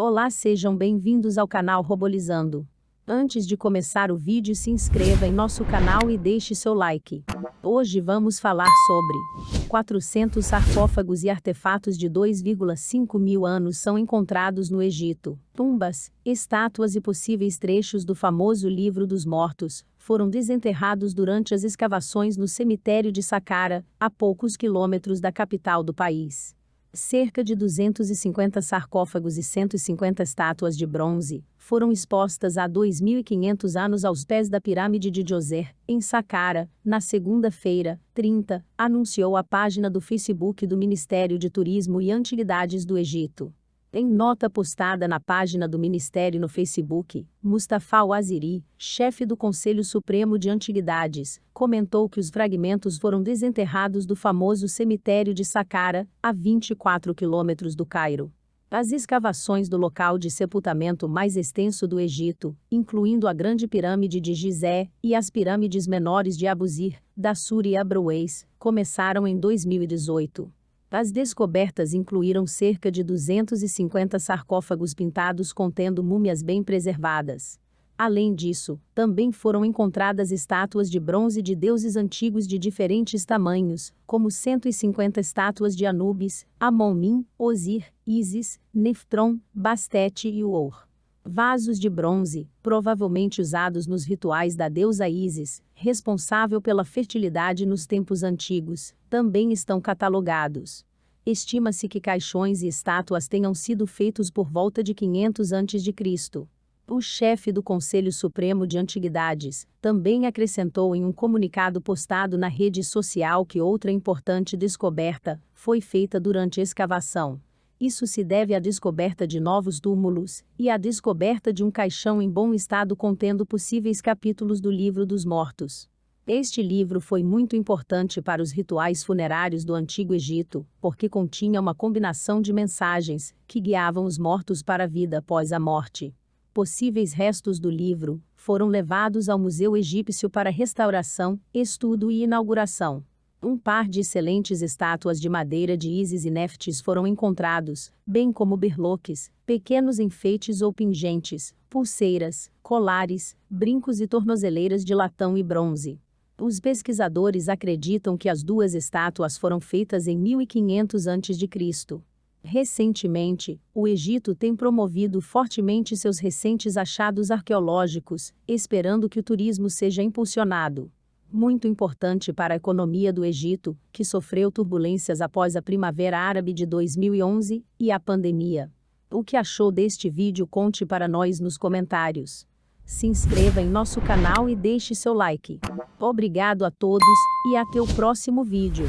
Olá, sejam bem-vindos ao canal Robolizando. Antes de começar o vídeo, se inscreva em nosso canal e deixe seu like. Hoje vamos falar sobre 400 sarcófagos e artefatos de 2,5 mil anos são encontrados no Egito. Tumbas, estátuas e possíveis trechos do famoso Livro dos Mortos foram desenterrados durante as escavações no cemitério de Saqqara, a poucos quilômetros da capital do país. Cerca de 250 sarcófagos e 150 estátuas de bronze foram expostas há 2.500 anos aos pés da pirâmide de Djoser, em Saqqara, na segunda-feira, 30, anunciou a página do Facebook do Ministério de Turismo e Antiguidades do Egito. Em nota postada na página do Ministério no Facebook, Mustafa Waziri, chefe do Conselho Supremo de Antiguidades, comentou que os fragmentos foram desenterrados do famoso cemitério de Saqqara, a 24 quilômetros do Cairo. As escavações do local de sepultamento mais extenso do Egito, incluindo a Grande Pirâmide de Gizé e as pirâmides menores de Abusir, Dashur e Abu Reis, começaram em 2018. As descobertas incluíram cerca de 250 sarcófagos pintados contendo múmias bem preservadas. Além disso, também foram encontradas estátuas de bronze de deuses antigos de diferentes tamanhos, como 150 estátuas de Anúbis, Amon-Min, Ozir, Ísis, Neftrom, Bastet e Huhour. Vasos de bronze, provavelmente usados nos rituais da deusa Ísis, responsável pela fertilidade nos tempos antigos, também estão catalogados. Estima-se que caixões e estátuas tenham sido feitos por volta de 500 a.C. O chefe do Conselho Supremo de Antiguidades também acrescentou em um comunicado postado na rede social que outra importante descoberta foi feita durante a escavação. Isso se deve à descoberta de novos túmulos e à descoberta de um caixão em bom estado contendo possíveis capítulos do Livro dos Mortos. Este livro foi muito importante para os rituais funerários do Antigo Egito, porque continha uma combinação de mensagens que guiavam os mortos para a vida após a morte. Possíveis restos do livro foram levados ao Museu Egípcio para restauração, estudo e inauguração. Um par de excelentes estátuas de madeira de Ísis e Neftis foram encontrados, bem como berloques, pequenos enfeites ou pingentes, pulseiras, colares, brincos e tornozeleiras de latão e bronze. Os pesquisadores acreditam que as duas estátuas foram feitas em 1500 a.C. Recentemente, o Egito tem promovido fortemente seus recentes achados arqueológicos, esperando que o turismo seja impulsionado. Muito importante para a economia do Egito, que sofreu turbulências após a Primavera Árabe de 2011 e a pandemia. O que achou deste vídeo? Conte para nós nos comentários. Se inscreva em nosso canal e deixe seu like. Obrigado a todos e até o próximo vídeo.